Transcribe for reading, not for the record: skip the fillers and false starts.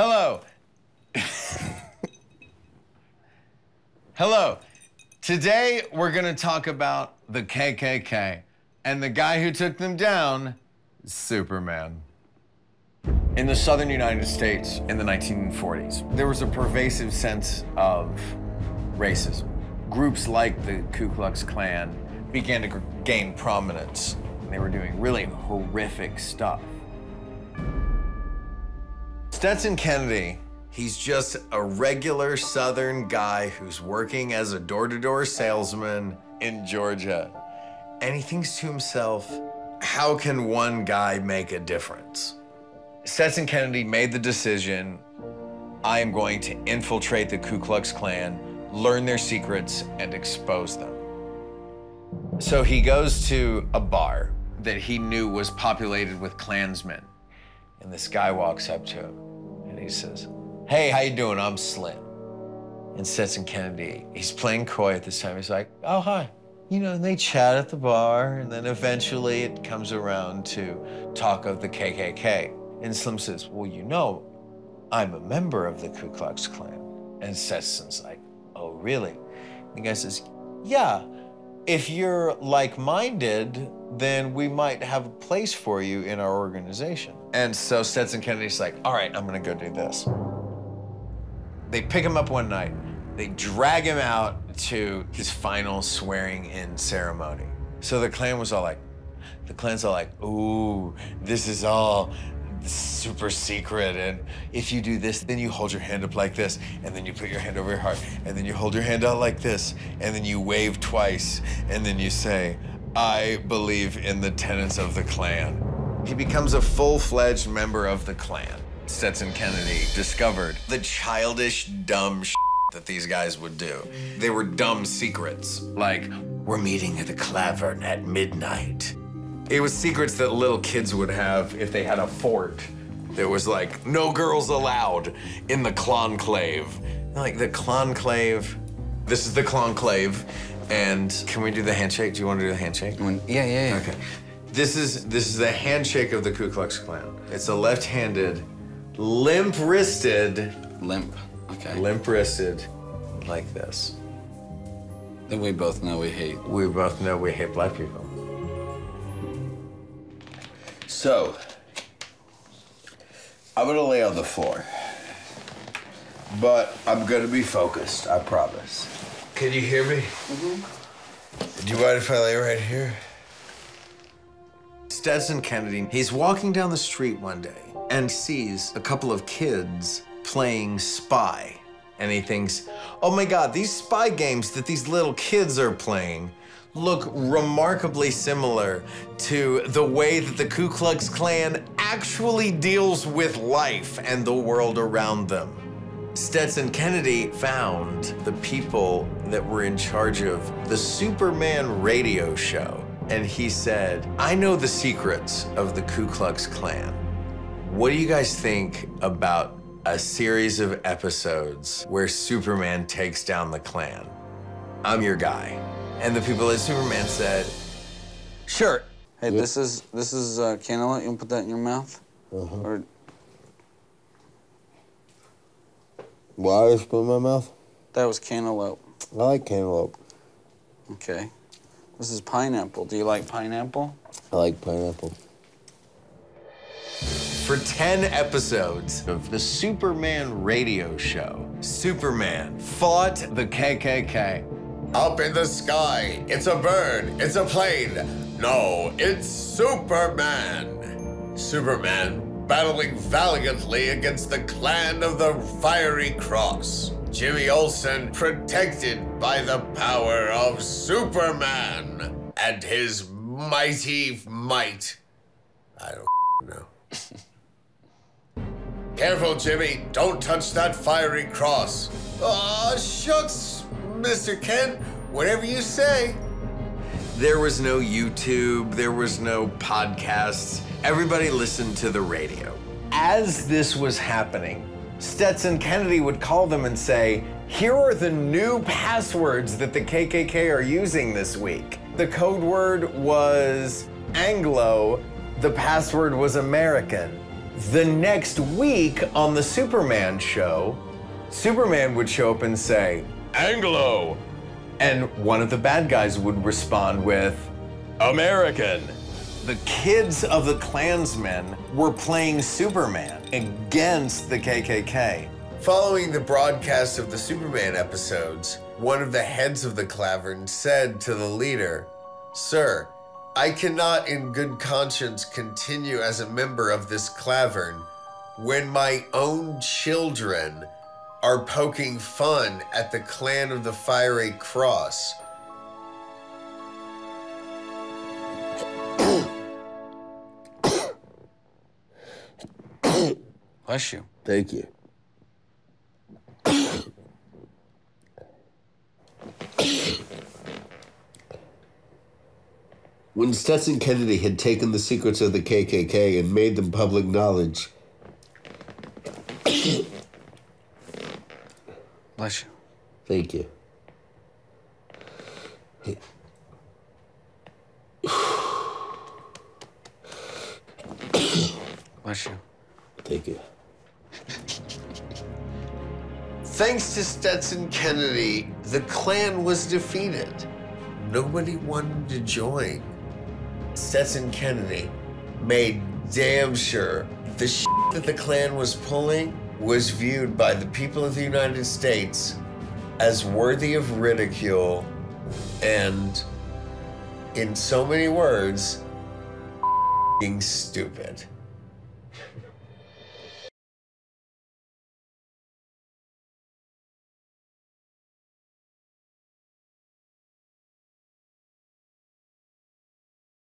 Hello. Hello. Today, we're going to talk about the KKK and the guy who took them down, Superman. In the southern United States in the 1940s, there was a pervasive sense of racism. Groups like the Ku Klux Klan began to gain prominence. They were doing really horrific stuff. Stetson Kennedy, he's just a regular Southern guy who's working as a door-to-door salesman in Georgia. And he thinks to himself, how can one guy make a difference? Stetson Kennedy made the decision, I am going to infiltrate the Ku Klux Klan, learn their secrets, and expose them. So he goes to a bar that he knew was populated with Klansmen. And this guy walks up to him, and he says, hey, how you doing? I'm Slim. And Stetson Kennedy, he's playing coy at this time. He's like, oh, hi. You know, and they chat at the bar, and then eventually it comes around to talk of the KKK. And Slim says, well, you know, I'm a member of the Ku Klux Klan. And Stetson's like, oh, really? And the guy says, yeah. If you're like-minded, then we might have a place for you in our organization. And so Stetson Kennedy's like, all right, I'm gonna go do this. They pick him up one night. They drag him out to his final swearing-in ceremony. So the Klan's all like, ooh, this is all super secret, and if you do this, then you hold your hand up like this, and then you put your hand over your heart, and then you hold your hand out like this, and then you wave twice, and then you say, I believe in the tenets of the Klan. He becomes a full-fledged member of the Klan. Stetson Kennedy discovered the childish, dumb shit that these guys would do. They were dumb secrets, like, we're meeting at the Klavern at midnight. It was secrets that little kids would have if they had a fort. There was like, no girls allowed in the Klonklave. Like the Klonklave, this is the Klonklave, and can we do the handshake? Do you want to do the handshake? Yeah. Okay. This is the handshake of the Ku Klux Klan. It's a left-handed, limp-wristed. Limp, okay. Limp-wristed, like this. Then we both know we hate. We both know we hate black people. So, I'm gonna lay on the floor, but I'm gonna be focused, I promise. Can you hear me? Mm-hmm. Do you mind if I lay right here? Stetson Kennedy, he's walking down the street one day and sees a couple of kids playing spy. And he thinks, oh my God, these spy games that these little kids are playing look remarkably similar to the way that the Ku Klux Klan actually deals with life and the world around them. Stetson Kennedy found the people that were in charge of the Superman radio show, and he said, I know the secrets of the Ku Klux Klan. What do you guys think about a series of episodes where Superman takes down the Klan? I'm your guy. And the people at Superman said, sure. Hey, yep. this is cannoli. You want to put that in your mouth? Uh-huh. Or... Why did I put it in my mouth? That was cantaloupe. I like cantaloupe. Okay. This is pineapple. Do you like pineapple? I like pineapple. For 10 episodes of the Superman radio show, Superman fought the KKK. Up in the sky, it's a bird, it's a plane. No, it's Superman. Superman battling valiantly against the Klan of the Fiery Cross. Jimmy Olsen protected by the power of Superman and his mighty might. I don't know. Careful, Jimmy, don't touch that Fiery Cross. Aw, shucks. Mr. Kent, whatever you say. There was no YouTube, there was no podcasts. Everybody listened to the radio. As this was happening, Stetson Kennedy would call them and say, here are the new passwords that the KKK are using this week. The code word was Anglo, the password was American. The next week on the Superman show, Superman would show up and say, "Anglo!" And one of the bad guys would respond with, "American!" The kids of the Klansmen were playing Superman against the KKK. Following the broadcast of the Superman episodes, one of the heads of the Klavern said to the leader, "Sir, I cannot in good conscience continue as a member of this Klavern when my own children are poking fun at the Klan of the Fiery Cross." Bless you. Thank you. When Stetson Kennedy had taken the secrets of the KKK and made them public knowledge... Bless you. Thank you. Bless you. Thank you. Thanks to Stetson Kennedy, the Klan was defeated. Nobody wanted to join. Stetson Kennedy made damn sure the shit that the Klan was pulling was viewed by the people of the United States as worthy of ridicule and, in so many words, f***ing stupid.